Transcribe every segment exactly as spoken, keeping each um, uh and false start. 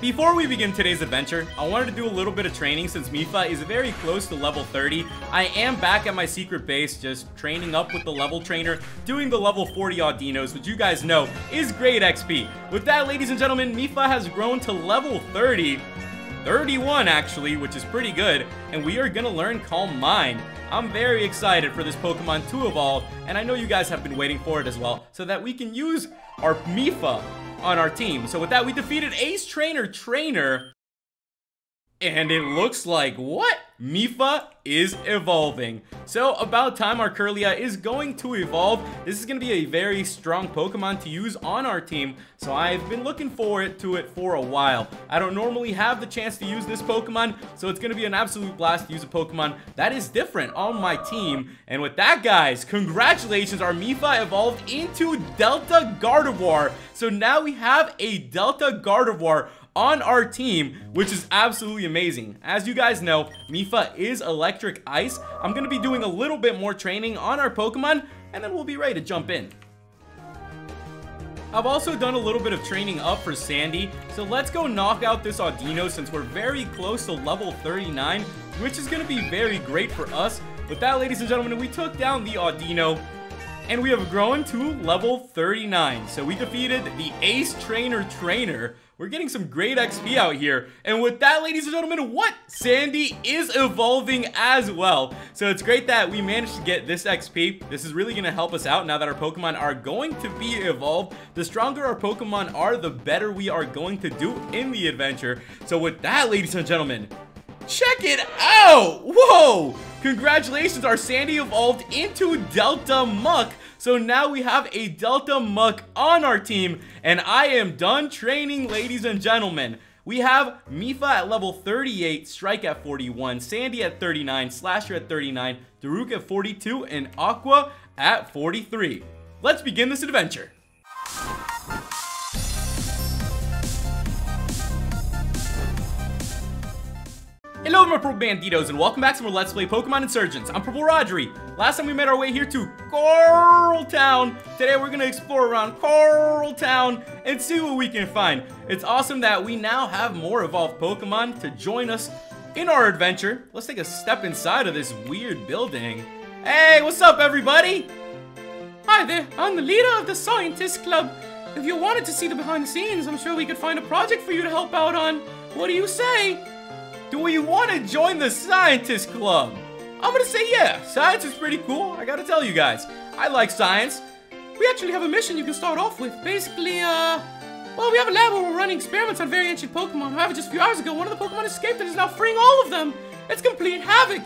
Before we begin today's adventure, I wanted to do a little bit of training since Mipha is very close to level thirty. I am back at my secret base just training up with the level trainer, doing the level forty Audinos, which you guys know is great X P. With that, ladies and gentlemen, Mipha has grown to level thirty, thirty-one actually, which is pretty good, and we are going to learn Calm Mind. I'm very excited for this Pokemon to evolve, and I know you guys have been waiting for it as well, so that we can use our Mipha on our team. So with that, we defeated Ace Trainer Trainer, and it looks like, what? Mipha is evolving. So about time our Curlia is going to evolve. This is going to be a very strong Pokemon to use on our team, so I've been looking forward to it for a while. I don't normally have the chance to use this Pokemon, so it's going to be an absolute blast to use a Pokemon that is different on my team. And with that, guys, congratulations, our Mipha evolved into Delta Gardevoir. So now we have a Delta Gardevoir on our team, which is absolutely amazing. As you guys know, Mipha is electric ice. I'm gonna be doing a little bit more training on our Pokemon, and then we'll be ready to jump in. I've also done a little bit of training up for Sandy, so let's go knock out this Audino since we're very close to level thirty-nine, which is gonna be very great for us. With that, ladies and gentlemen, we took down the Audino, and we have grown to level thirty-nine. So we defeated the Ace Trainer Trainer. We're getting some great X P out here. And with that, ladies and gentlemen, what? Sandy is evolving as well. So it's great that we managed to get this X P. This is really gonna help us out now that our Pokemon are going to be evolved. The stronger our Pokemon are, the better we are going to do in the adventure. So with that, ladies and gentlemen, check it out! Whoa! Congratulations, our Sandy evolved into Delta Muk. So now we have a Delta Muk on our team, and I am done training, ladies and gentlemen. We have Mipha at level thirty-eight, Strike at forty-one, Sandy at thirty-nine, Slasher at thirty-nine, Daruk at forty-two, and Aqua at forty-three. Let's begin this adventure. Hello my Purple Banditos and welcome back to more Let's Play Pokemon Insurgents. I'm Purple Rodri. Last time we made our way here to Koril Town. Today we're going to explore around Koril Town and see what we can find. It's awesome that we now have more evolved Pokemon to join us in our adventure. Let's take a step inside of this weird building. Hey, what's up everybody? Hi there, I'm the leader of the Scientist Club. If you wanted to see the behind the scenes, I'm sure we could find a project for you to help out on. What do you say? Do we want to join the Scientist Club? I'm gonna say yeah. Science is pretty cool. I gotta tell you guys, I like science. We actually have a mission you can start off with. Basically, uh, well, we have a lab where we're running experiments on very ancient Pokemon. However, just a few hours ago, one of the Pokemon escaped and is now freeing all of them. It's complete havoc.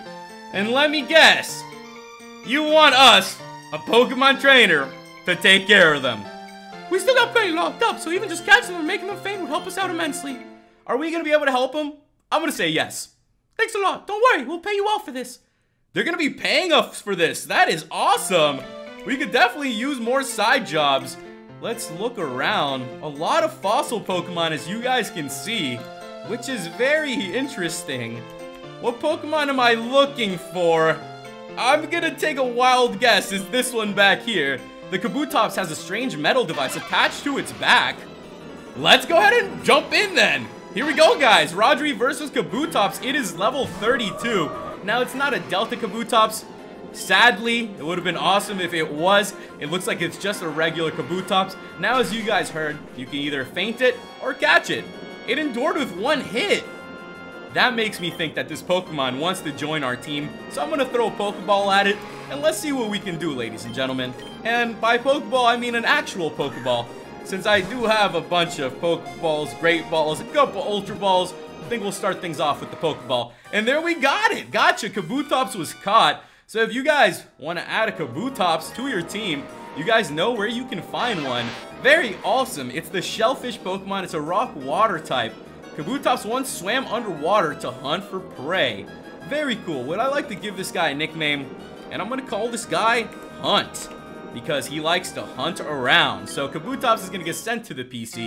And let me guess, you want us, a Pokemon trainer, to take care of them. We still got plenty locked up, so even just catching them and making them faint would help us out immensely. Are we gonna be able to help them? I'm gonna say yes. Thanks a lot. Don't worry, we'll pay you well for this. They're gonna be paying us for this. That is awesome. We could definitely use more side jobs. Let's look around. A lot of fossil Pokemon, as you guys can see, which is very interesting. What Pokemon am I looking for? I'm gonna take a wild guess. Is this one back here? The Kabutops has a strange metal device attached to its back. Let's go ahead and jump in then. Here we go, guys. Rodri versus Kabutops. It is level thirty-two. Now, it's not a Delta Kabutops. Sadly, it would have been awesome if it was. It looks like it's just a regular Kabutops. Now, as you guys heard, you can either faint it or catch it. It endured with one hit. That makes me think that this Pokemon wants to join our team. So I'm going to throw a Pokeball at it, and let's see what we can do, ladies and gentlemen. And by Pokeball, I mean an actual Pokeball. Since I do have a bunch of Pokeballs, Great Balls, a couple Ultra Balls, I think we'll start things off with the Pokeball. And there we got it! Gotcha! Kabutops was caught. So if you guys want to add a Kabutops to your team, you guys know where you can find one. Very awesome. It's the Shellfish Pokemon. It's a rock water type. Kabutops once swam underwater to hunt for prey. Very cool. Would I like to give this guy a nickname? And I'm going to call this guy Hunt, because he likes to hunt around. So Kabutops is gonna get sent to the P C.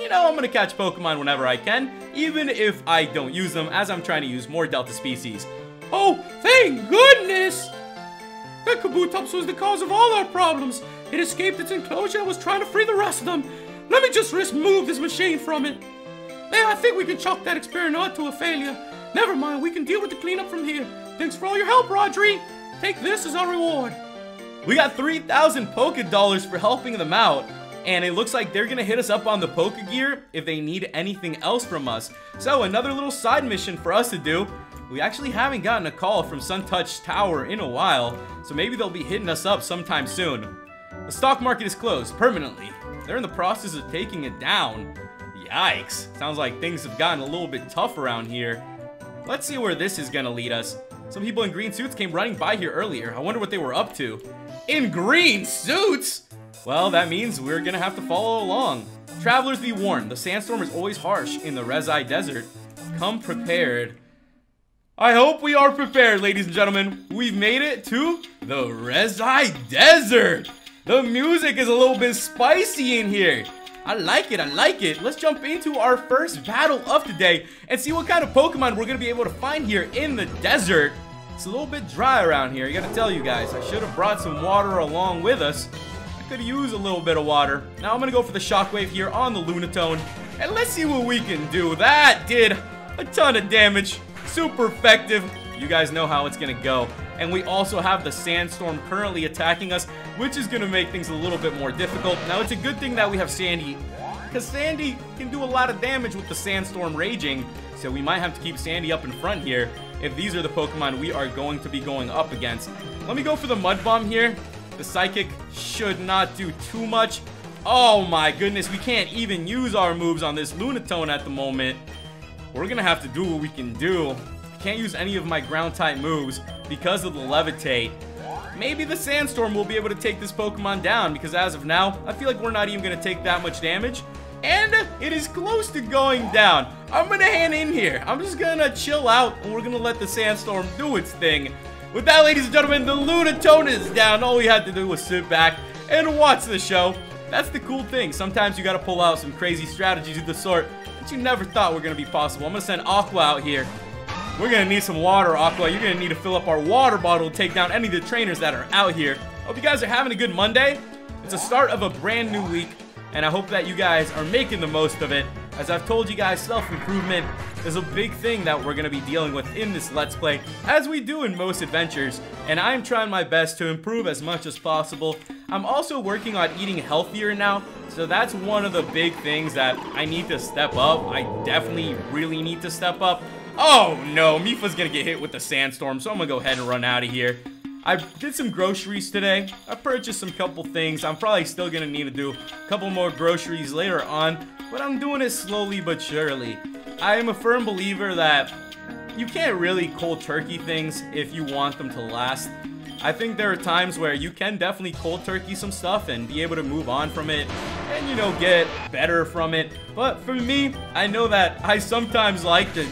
You know, I'm gonna catch Pokemon whenever I can, even if I don't use them, as I'm trying to use more Delta species. Oh, thank goodness! The Kabutops was the cause of all our problems. It escaped its enclosure and was trying to free the rest of them. Let me just remove this machine from it. Man, I think we can chalk that experiment to a failure. Never mind, we can deal with the cleanup from here. Thanks for all your help, Rodri. Take this as our reward. We got three thousand Poké Dollars for helping them out, and it looks like they're gonna hit us up on the Poké Gear if they need anything else from us. So another little side mission for us to do. We actually haven't gotten a call from SunTouch Tower in a while, so maybe they'll be hitting us up sometime soon. The stock market is closed permanently. They're in the process of taking it down. Yikes, sounds like things have gotten a little bit tough around here. Let's see where this is gonna lead us. Some people in green suits came running by here earlier. I wonder what they were up to. In green suits? Well, that means we're gonna have to follow along. Travelers, be warned. The sandstorm is always harsh in the Rezzai Desert. Come prepared. I hope we are prepared, ladies and gentlemen. We've made it to the Rezzai Desert. The music is a little bit spicy in here. I like it, I like it. Let's jump into our first battle of today and see what kind of Pokemon we're gonna be able to find here in the desert. It's a little bit dry around here, I gotta tell you guys. I should have brought some water along with us. I could use a little bit of water. Now I'm gonna go for the Shockwave here on the Lunatone, and let's see what we can do. That did a ton of damage, super effective. You guys know how it's gonna go. And we also have the sandstorm currently attacking us, which is gonna make things a little bit more difficult. Now it's a good thing that we have Sandy, because Sandy can do a lot of damage with the sandstorm raging, so we might have to keep Sandy up in front here if these are the Pokemon we are going to be going up against. Let me go for the Mud Bomb here. The Psychic should not do too much. Oh my goodness, we can't even use our moves on this Lunatone at the moment. We're gonna have to do what we can do. Can't use any of my ground type moves because of the levitate. Maybe the sandstorm will be able to take this Pokemon down, because as of now, I feel like we're not even gonna take that much damage. And it is close to going down. I'm gonna hang in here. I'm just gonna chill out, and we're gonna let the sandstorm do its thing. With that, ladies and gentlemen, the Lunatone is down. All we had to do was sit back and watch the show. That's the cool thing. Sometimes you gotta pull out some crazy strategies of the sort that you never thought were gonna be possible. I'm gonna send Aqua out here. We're going to need some water, Aqua. You're going to need to fill up our water bottle to take down any of the trainers that are out here. Hope you guys are having a good Monday. It's the start of a brand new week, and I hope that you guys are making the most of it. As I've told you guys, self-improvement is a big thing that we're going to be dealing with in this Let's Play, as we do in most adventures, and I'm trying my best to improve as much as possible. I'm also working on eating healthier now, so that's one of the big things that I need to step up. I definitely really need to step up. Oh no, Mipha's gonna get hit with the sandstorm, so I'm gonna go ahead and run out of here. I did some groceries today. I purchased some couple things. I'm probably still gonna need to do a couple more groceries later on, but I'm doing it slowly but surely. I am a firm believer that you can't really cold turkey things if you want them to last. I think there are times where you can definitely cold turkey some stuff and be able to move on from it and, you know, get better from it. But for me, I know that I sometimes like to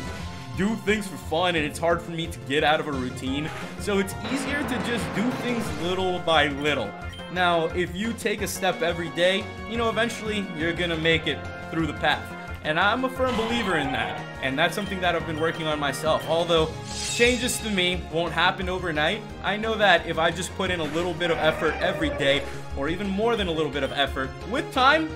do things for fun, and it's hard for me to get out of a routine, so it's easier to just do things little by little. Now if you take a step every day, you know, eventually you're gonna make it through the path, and I'm a firm believer in that, and that's something that I've been working on myself. Although changes to me won't happen overnight, I know that if I just put in a little bit of effort every day, or even more than a little bit of effort, with time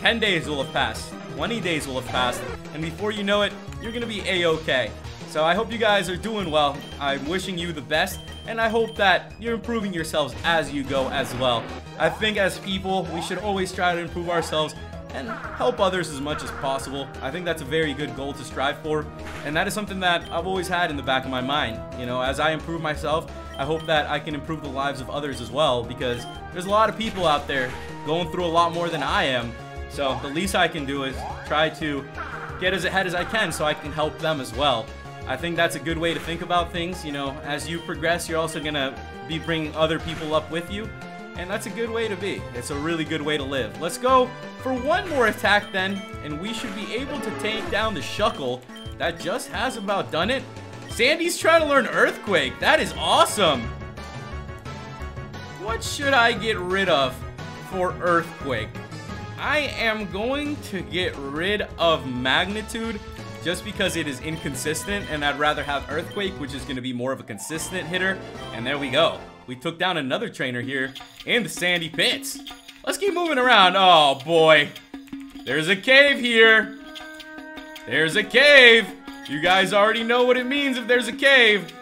ten days will have passed, twenty days will have passed, and before you know it, you're gonna be a-okay. So I hope you guys are doing well. I'm wishing you the best, and I hope that you're improving yourselves as you go as well. I think as people, we should always try to improve ourselves and help others as much as possible. I think that's a very good goal to strive for, and that is something that I've always had in the back of my mind. You know, as I improve myself, I hope that I can improve the lives of others as well, because there's a lot of people out there going through a lot more than I am. So the least I can do is try to get as ahead as I can so I can help them as well. I think that's a good way to think about things. You know, as you progress, you're also gonna be bringing other people up with you, and that's a good way to be. It's a really good way to live. Let's go for one more attack then, and we should be able to take down the Shuckle. That just has about done it. Sandy's trying to learn Earthquake. That is awesome. What should I get rid of for Earthquake? I am going to get rid of Magnitude just because it is inconsistent, and I'd rather have Earthquake, which is going to be more of a consistent hitter. And there we go. We took down another trainer here in the Sandy Pits. Let's keep moving around. Oh boy. There's a cave here. There's a cave! You guys already know what it means if there's a cave.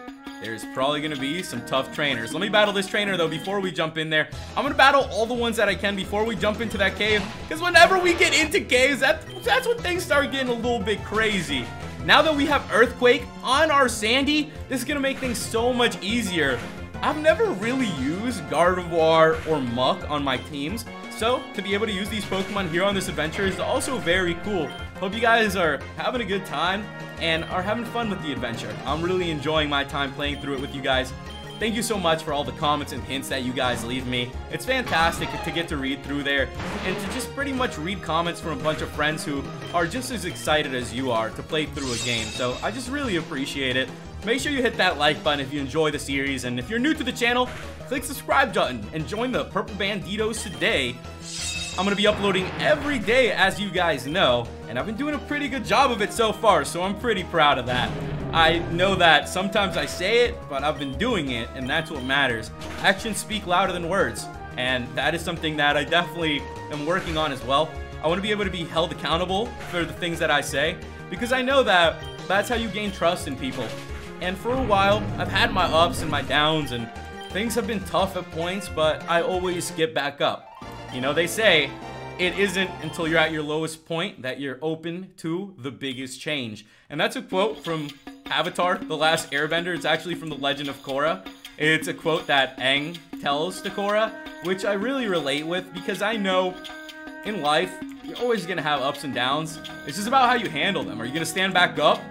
There's probably gonna be some tough trainers. Let me battle this trainer though before we jump in there. I'm gonna battle all the ones that I can before we jump into that cave, because whenever we get into caves, that, that's when things start getting a little bit crazy. Now that we have Earthquake on our Sandy, this is gonna make things so much easier. I've never really used Gardevoir or Muk on my teams, so to be able to use these Pokemon here on this adventure is also very cool. Hope you guys are having a good time and are having fun with the adventure. I'm really enjoying my time playing through it with you guys. Thank you so much for all the comments and hints that you guys leave me. It's fantastic to get to read through there and to just pretty much read comments from a bunch of friends who are just as excited as you are to play through a game. So I just really appreciate it. Make sure you hit that like button if you enjoy the series, and if you're new to the channel, click subscribe button and join the Purple Banditos today. I'm gonna be uploading every day, as you guys know, and I've been doing a pretty good job of it so far, so I'm pretty proud of that. I know that sometimes I say it, but I've been doing it, and that's what matters. Actions speak louder than words, and that is something that I definitely am working on as well. I want to be able to be held accountable for the things that I say, because I know that that's how you gain trust in people. And for a while, I've had my ups and my downs, and things have been tough at points, but I always get back up. You know, they say it isn't until you're at your lowest point that you're open to the biggest change. And that's a quote from Avatar, The Last Airbender. It's actually from The Legend of Korra. It's a quote that Aang tells to Korra, which I really relate with, because I know in life, you're always going to have ups and downs. It's just about how you handle them. Are you going to stand back up,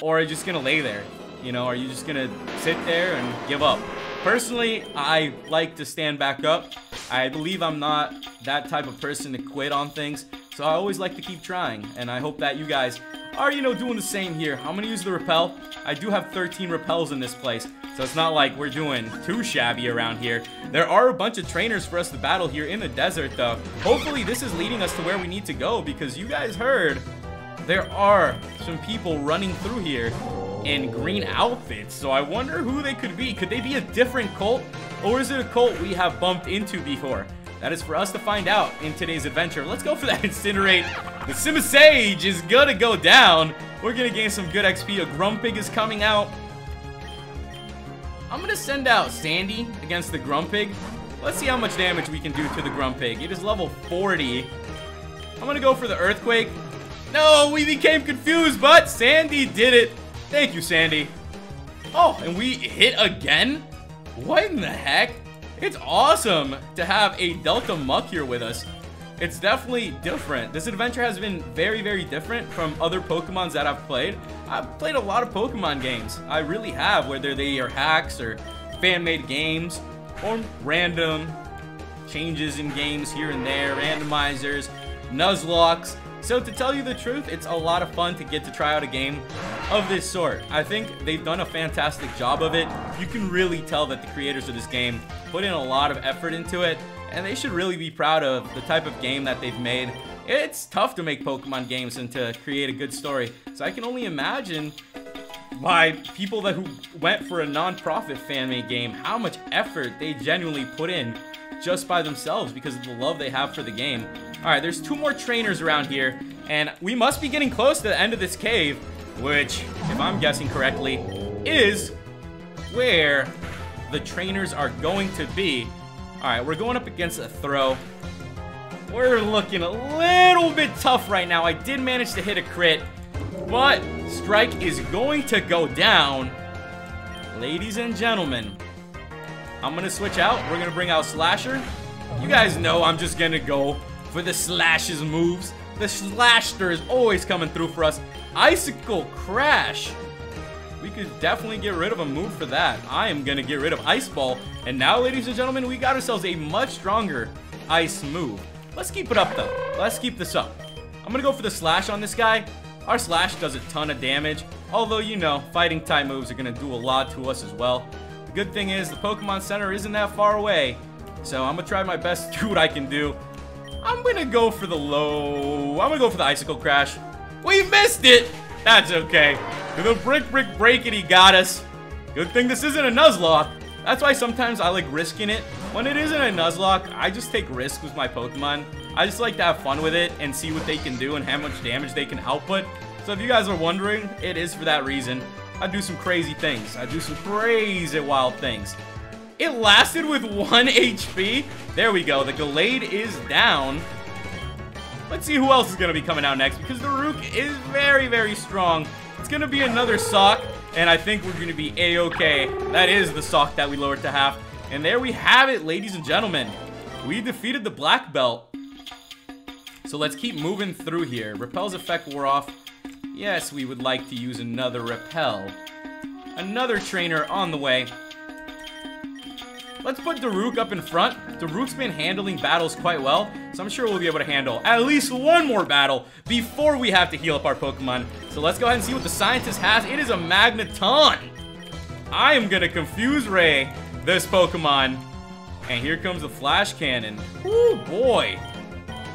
or are you just going to lay there? You know, are you just going to sit there and give up? Personally, I like to stand back up. I believe I'm not that type of person to quit on things, so I always like to keep trying, and I hope that you guys are, you know, doing the same here. I'm going to use the repel. I do have thirteen repels in this place, so it's not like we're doing too shabby around here. There are a bunch of trainers for us to battle here in the desert, though. Hopefully, this is leading us to where we need to go, because you guys heard there are some people running through here in green outfits, so I wonder who they could be. Could they be a different cult, or is it a cult we have bumped into before? That is for us to find out in today's adventure. Let's go for that Incinerate. The Simisage is gonna go down. We're gonna gain some good X P. A Grumpig is coming out. I'm gonna send out Sandy against the Grumpig. Let's see how much damage we can do to the Grumpig. It is level forty. I'm gonna go for the Earthquake. No, we became confused, but Sandy did it. Thank you, Sandy. Oh, and we hit again? What in the heck? It's awesome to have a Delta Muk here with us. It's definitely different. This adventure has been very, very different from other Pokemons that I've played. I've played a lot of Pokemon games. I really have, whether they are hacks or fan-made games or random changes in games here and there, randomizers, Nuzlocks. So to tell you the truth, it's a lot of fun to get to try out a game of this sort. I think they've done a fantastic job of it. You can really tell that the creators of this game put in a lot of effort into it, and they should really be proud of the type of game that they've made. It's tough to make Pokemon games and to create a good story, so I can only imagine by people that who went for a non-profit fan-made game, how much effort they genuinely put in just by themselves because of the love they have for the game. All right, there's two more trainers around here, and we must be getting close to the end of this cave, which, if I'm guessing correctly, is where the trainers are going to be. All right, we're going up against a throw. We're looking a little bit tough right now. I did manage to hit a crit, but Strike is going to go down. Ladies and gentlemen, I'm gonna switch out. We're gonna bring out Slasher. You guys know I'm just gonna go for the Slash's moves. The Slasher is always coming through for us. Icicle Crash. We could definitely get rid of a move for that. I am gonna get rid of Ice Ball. And now, ladies and gentlemen, we got ourselves a much stronger ice move. Let's keep it up, though. Let's keep this up. I'm gonna go for the Slash on this guy. Our Slash does a ton of damage. Although, you know, fighting type moves are gonna do a lot to us as well. The good thing is the Pokemon Center isn't that far away. So I'm gonna try my best to do what I can do. I'm gonna go for the low. I'm gonna go for the Icicle Crash. We missed it. That's okay. The brick, brick, breakity got us. Good thing this isn't a Nuzlocke. That's why sometimes I like risking it. When it isn't a Nuzlocke, I just take risks with my Pokemon. I just like to have fun with it and see what they can do and how much damage they can output. So if you guys are wondering, it is for that reason. I do some crazy things. I do some crazy wild things. It lasted with one H P. There we go. The Gallade is down. Let's see who else is going to be coming out next, because the Rook is very, very strong. It's going to be another sock, and I think we're going to be A-okay. That is the sock that we lowered to half. And there we have it, ladies and gentlemen. We defeated the Black Belt. So let's keep moving through here. Repel's effect wore off. Yes, we would like to use another repel. Another trainer on the way. Let's put Daruk up in front. Daruk's been handling battles quite well, so I'm sure we'll be able to handle at least one more battle before we have to heal up our Pokemon. So let's go ahead and see what the scientist has. It is a Magneton. I am gonna confuse Ray, this Pokemon. And here comes the Flash Cannon. Ooh boy,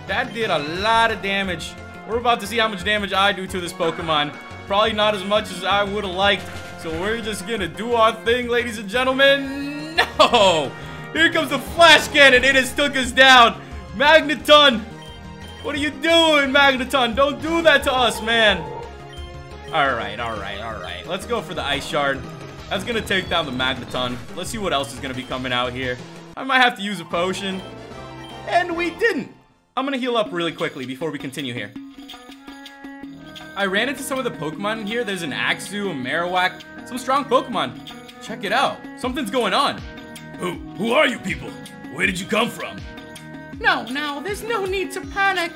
that did a lot of damage. We're about to see how much damage I do to this Pokemon. Probably not as much as I would have liked. So we're just going to do our thing, ladies and gentlemen. No! Here comes the Flash Cannon. It has took us down. Magneton. What are you doing, Magneton? Don't do that to us, man. All right, all right, all right. Let's go for the Ice Shard. That's going to take down the Magneton. Let's see what else is going to be coming out here. I might have to use a potion. And we didn't. I'm going to heal up really quickly before we continue here. I ran into some of the Pokemon in here. There's an Axu, a Marowak, some strong Pokemon. Check it out. Something's going on. Who, who are you people? Where did you come from? No, no, there's no need to panic.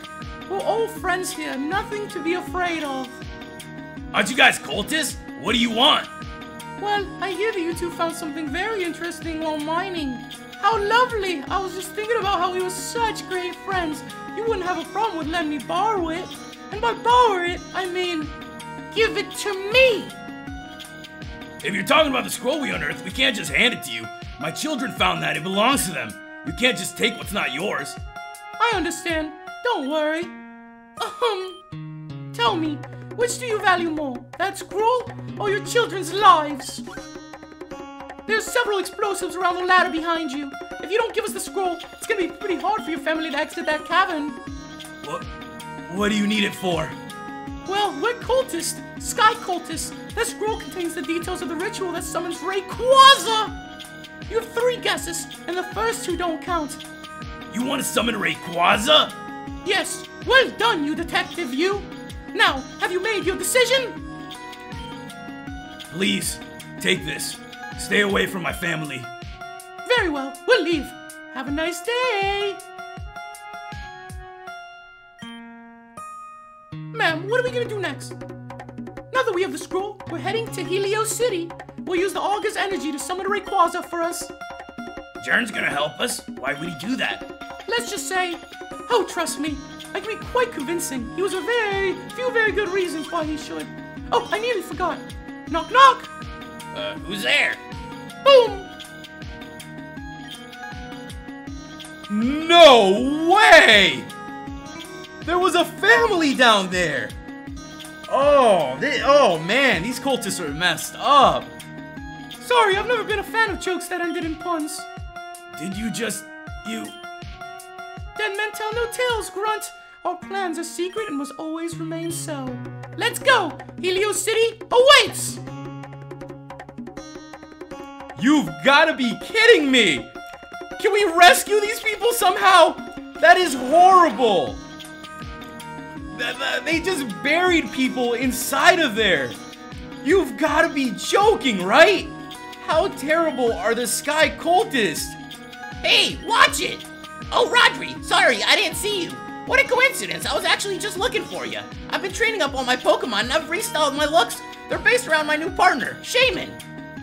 We're all friends here. Nothing to be afraid of. Aren't you guys cultists? What do you want? Well, I hear that you two found something very interesting while mining. How lovely. I was just thinking about how we were such great friends. You wouldn't have a problem with letting me borrow it. And by borrow it, I mean, give it to me! If you're talking about the scroll we unearthed, we can't just hand it to you. My children found that. It belongs to them. You can't just take what's not yours. I understand. Don't worry. Um, tell me, which do you value more? That scroll or your children's lives? There's several explosives around the ladder behind you. If you don't give us the scroll, it's gonna be pretty hard for your family to exit that cavern. What? What do you need it for? Well, we're cultists, Sky Cultists. That scroll contains the details of the ritual that summons Rayquaza! You have three guesses, and the first two don't count. You want to summon Rayquaza? Yes, well done, you detective, you! Now, have you made your decision? Please, take this. Stay away from my family. Very well, we'll leave. Have a nice day! Ma'am, what are we gonna do next? Now that we have the scroll, we're heading to Helio City. We'll use the Augur's energy to summon Rayquaza for us. Jern's gonna help us. Why would he do that? Let's just say, oh, trust me, I can be quite convincing. He was a very, few very good reasons why he should. Oh, I nearly forgot. Knock, knock. Uh, who's there? Boom. No way! There was a family down there! Oh, they, oh man, these cultists are messed up. Sorry, I've never been a fan of jokes that ended in puns. Did you just... you... Dead men tell no tales, Grunt. Our plans are secret and must always remain so. Let's go! Helio City awaits! You've gotta be kidding me! Can we rescue these people somehow? That is horrible! They just buried people inside of there. You've got to be joking, right? How terrible are the Sky Cultists? Hey, watch it! Oh, Rodri, sorry, I didn't see you. What a coincidence, I was actually just looking for you. I've been training up all my Pokemon and I've restyled my looks. They're based around my new partner, Shaymin.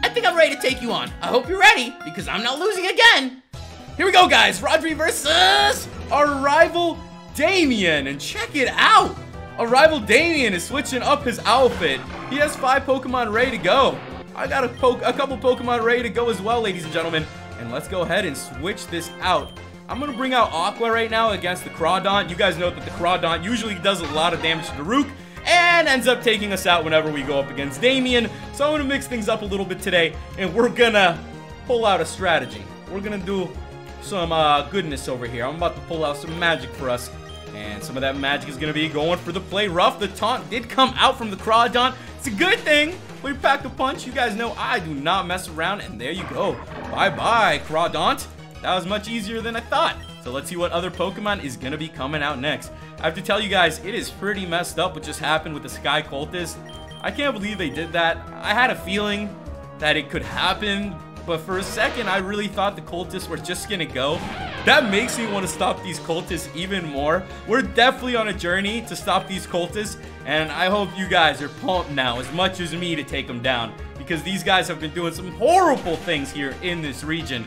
I think I'm ready to take you on. I hope you're ready, because I'm not losing again. Here we go, guys, Rodri versus our rival, Damian, and check it out! Our rival Damian is switching up his outfit. He has five Pokemon ready to go. I got a, po a couple Pokemon ready to go as well, ladies and gentlemen. And let's go ahead and switch this out. I'm gonna bring out Aqua right now against the Crawdaunt. You guys know that the Crawdaunt usually does a lot of damage to the Rook and ends up taking us out whenever we go up against Damian. So I'm gonna mix things up a little bit today, and we're gonna pull out a strategy. We're gonna do some uh, goodness over here. I'm about to pull out some magic for us. And some of that magic is going to be going for the Play Rough. The taunt did come out from the Crawdaunt. It's a good thing. We packed a punch. You guys know I do not mess around. And there you go. Bye-bye, Crawdaunt. That was much easier than I thought. So let's see what other Pokemon is going to be coming out next. I have to tell you guys, it is pretty messed up what just happened with the Sky Cultists. I can't believe they did that. I had a feeling that it could happen, but for a second, I really thought the cultists were just gonna go. That makes me want to stop these cultists even more. We're definitely on a journey to stop these cultists, and I hope you guys are pumped now as much as me to take them down, because these guys have been doing some horrible things here in this region.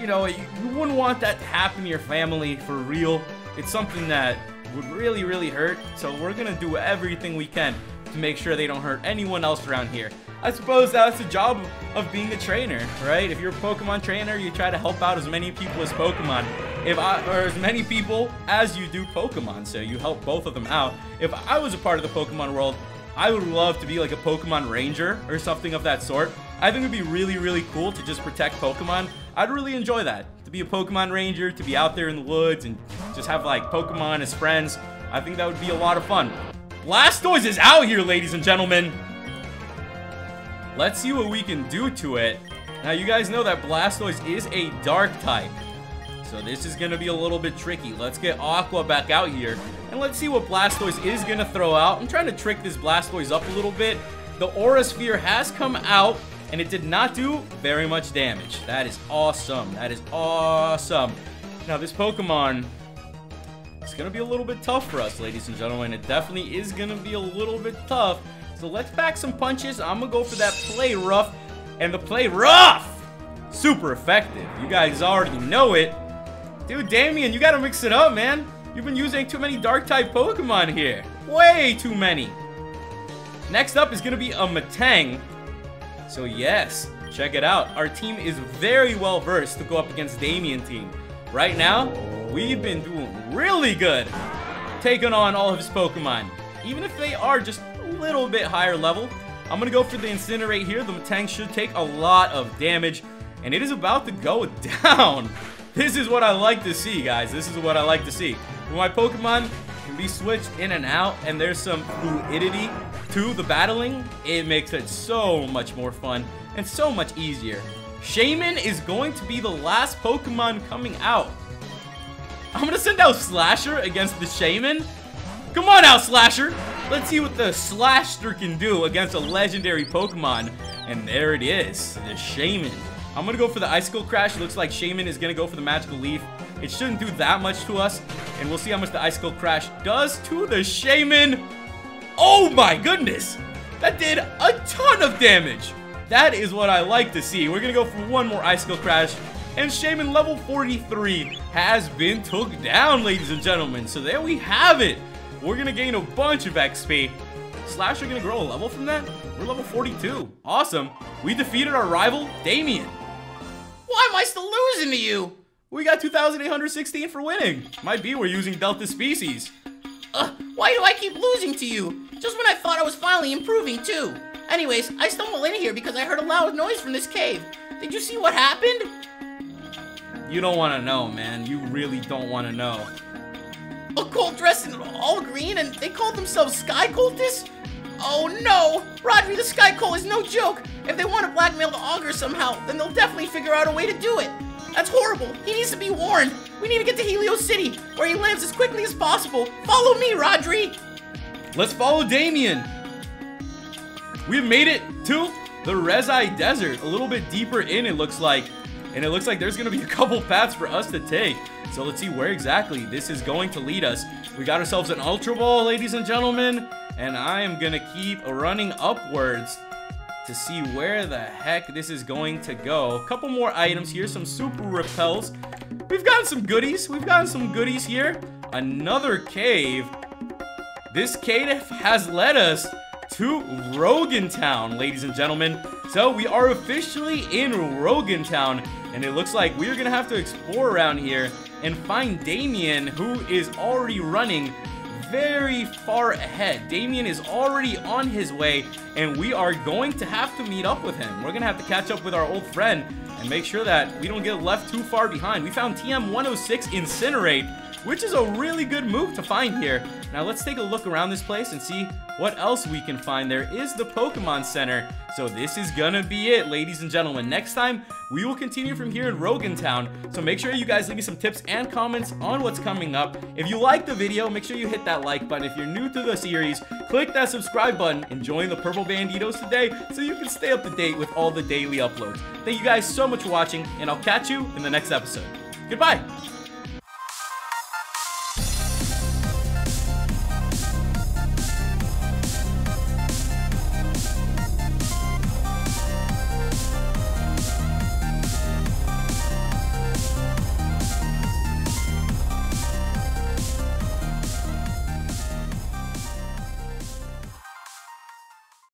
You know, you, you wouldn't want that to happen to your family, for real. It's something that would really, really hurt, so we're gonna do everything we can to make sure they don't hurt anyone else around here. I suppose that's the job of being a trainer, right? If you're a Pokemon trainer, you try to help out as many people as Pokemon, if I, or as many people as you do Pokemon, so you help both of them out. If I was a part of the Pokemon world, I would love to be like a Pokemon Ranger or something of that sort. I think it would be really, really cool to just protect Pokemon. I'd really enjoy that, to be a Pokemon Ranger, to be out there in the woods and just have like Pokemon as friends. I think that would be a lot of fun. Blastoise is out here, ladies and gentlemen. Let's see what we can do to it. Now, you guys know that Blastoise is a dark type, so this is going to be a little bit tricky. Let's get Aqua back out here, and let's see what Blastoise is going to throw out. I'm trying to trick this Blastoise up a little bit. The Aura Sphere has come out, and it did not do very much damage. That is awesome. That is awesome. Now, this Pokemon, it's going to be a little bit tough for us, ladies and gentlemen. It definitely is going to be a little bit tough. So let's back some punches. I'm going to go for that Play Rough. And the Play Rough! Super effective. You guys already know it. Dude, Damian, you got to mix it up, man. You've been using too many Dark-type Pokemon here. Way too many. Next up is going to be a Metang. So yes, check it out. Our team is very well versed to go up against Damian's team. Right now, we've been doing really good taking on all of his Pokemon. Even if they are just little bit higher level. I'm gonna go for the Incinerate here. The Metang should take a lot of damage, and it is about to go down. This is what I like to see, guys. This is what I like to see. When my Pokemon can be switched in and out, and there's some fluidity to the battling, it makes it so much more fun and so much easier. Shaymin is going to be the last Pokemon coming out. I'm gonna send out Slasher against the Shaymin. Come on out, Slasher! Let's see what the Slasher can do against a legendary Pokemon. And there it is, the Shaymin. I'm gonna go for the Icicle Crash. Looks like Shaymin is gonna go for the Magical Leaf. It shouldn't do that much to us. And we'll see how much the Icicle Crash does to the Shaymin. Oh my goodness! That did a ton of damage! That is what I like to see. We're gonna go for one more Icicle Crash. And Shaymin level forty-three has been took down, ladies and gentlemen. So there we have it. We're going to gain a bunch of X P. Slasher going to grow a level from that? We're level forty-two. Awesome. We defeated our rival, Damian. Why am I still losing to you? We got two thousand eight hundred sixteen for winning. Might be we're using Delta Species. Ugh, why do I keep losing to you? Just when I thought I was finally improving, too. Anyways, I stumbled in here because I heard a loud noise from this cave. Did you see what happened? You don't want to know, man. You really don't want to know. A cult dressed in all green, and they called themselves Sky Cultists? Oh no! Rodri, the Sky Cult is no joke! If they want to blackmail the Augur somehow, then they'll definitely figure out a way to do it! That's horrible! He needs to be warned! We need to get to Helio City, where he lives as quickly as possible! Follow me, Rodri! Let's follow Damian! We've made it to the Rezzai Desert, a little bit deeper in, it looks like. And it looks like there's going to be a couple paths for us to take. So let's see where exactly this is going to lead us. We got ourselves an Ultra Ball, ladies and gentlemen. And I am going to keep running upwards to see where the heck this is going to go. A couple more items here. Some Super Repels. We've gotten some goodies. We've gotten some goodies here. Another cave. This cave has led us to Roggan Town, ladies and gentlemen. So we are officially in Roggan Town. And it looks like we're going to have to explore around here and find Damian, who is already running very far ahead. Damian is already on his way, and we are going to have to meet up with him. We're going to have to catch up with our old friend and make sure that we don't get left too far behind. We found T M one oh six Incinerate, which is a really good move to find here. Now let's take a look around this place and see what else we can find. There is the Pokemon Center. So this is gonna be it, ladies and gentlemen. Next time, we will continue from here in Roggan Town. So make sure you guys leave me some tips and comments on what's coming up. If you like the video, make sure you hit that like button. If you're new to the series, click that subscribe button and join the Purple Banditos today so you can stay up to date with all the daily uploads. Thank you guys so much for watching, and I'll catch you in the next episode. Goodbye!